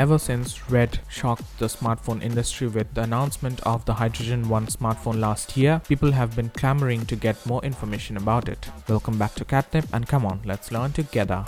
Ever since RED shocked the smartphone industry with the announcement of the Hydrogen One smartphone last year, people have been clamoring to get more information about it. Welcome back to Catnip, and come on, let's learn together.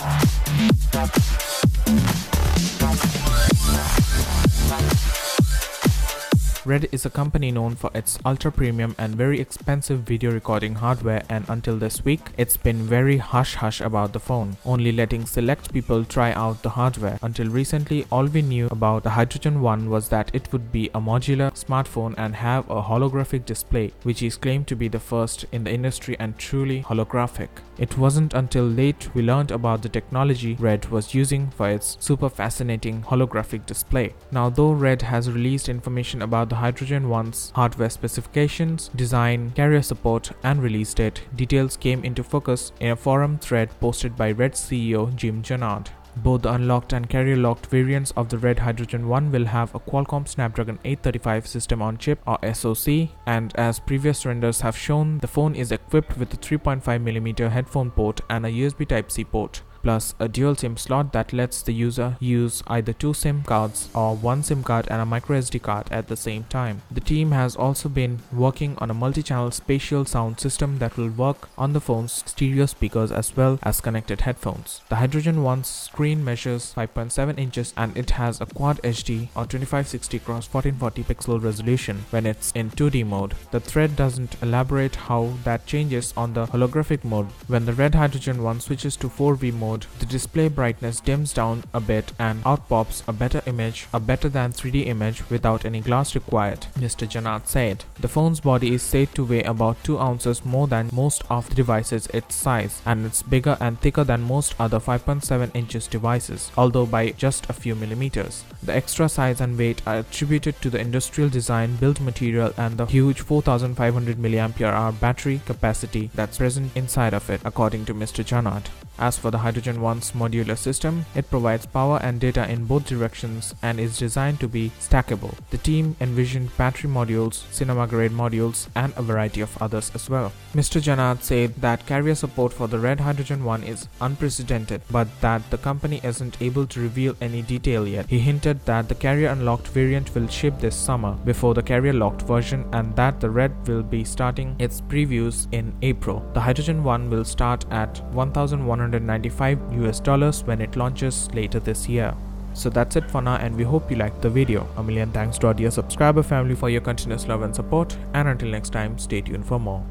RED is a company known for its ultra-premium and very expensive video recording hardware, and until this week, it's been very hush-hush about the phone, only letting select people try out the hardware. Until recently, all we knew about the Hydrogen One was that it would be a modular smartphone and have a holographic display, which is claimed to be the first in the industry and truly holographic. It wasn't until late we learned about the technology RED was using for its super fascinating holographic display. Now, though RED has released information about the Hydrogen One's hardware specifications, design, carrier support, and release date, details came into focus in a forum thread posted by RED CEO Jim Jannard. Both the unlocked and carrier-locked variants of the RED Hydrogen One will have a Qualcomm Snapdragon 835 system-on-chip or SoC, and as previous renders have shown, the phone is equipped with a 3.5mm headphone port and a USB Type-C port, plus a dual SIM slot that lets the user use either two SIM cards or one SIM card and a microSD card at the same time. The team has also been working on a multi-channel spatial sound system that will work on the phone's stereo speakers as well as connected headphones. The Hydrogen One's screen measures 5.7 inches and it has a Quad HD or 2560x1440 pixel resolution when it's in 2D mode. The thread doesn't elaborate how that changes on the holographic mode. When the RED Hydrogen One switches to 4V mode, the display brightness dims down a bit and out pops a better image, a better than 3D image without any glass required, Mr. Jannard said. The phone's body is said to weigh about 2 ounces more than most of the devices its size, and it's bigger and thicker than most other 5.7 inches devices, although by just a few millimeters. The extra size and weight are attributed to the industrial design, build material, and the huge 4500 mAh battery capacity that's present inside of it, according to Mr. Jannard. As for the Hydrogen One's modular system, it provides power and data in both directions and is designed to be stackable. The team envisioned battery modules, cinema-grade modules, and a variety of others as well. Mr. Jannard said that carrier support for the RED Hydrogen One is unprecedented, but that the company isn't able to reveal any detail yet. He hinted that the carrier-unlocked variant will ship this summer before the carrier-locked version, and that the RED will be starting its previews in April. The Hydrogen One will start at $1,195 when it launches later this year. So that's it for now, and we hope you liked the video. A million thanks to our dear subscriber family for your continuous love and support, and until next time, stay tuned for more.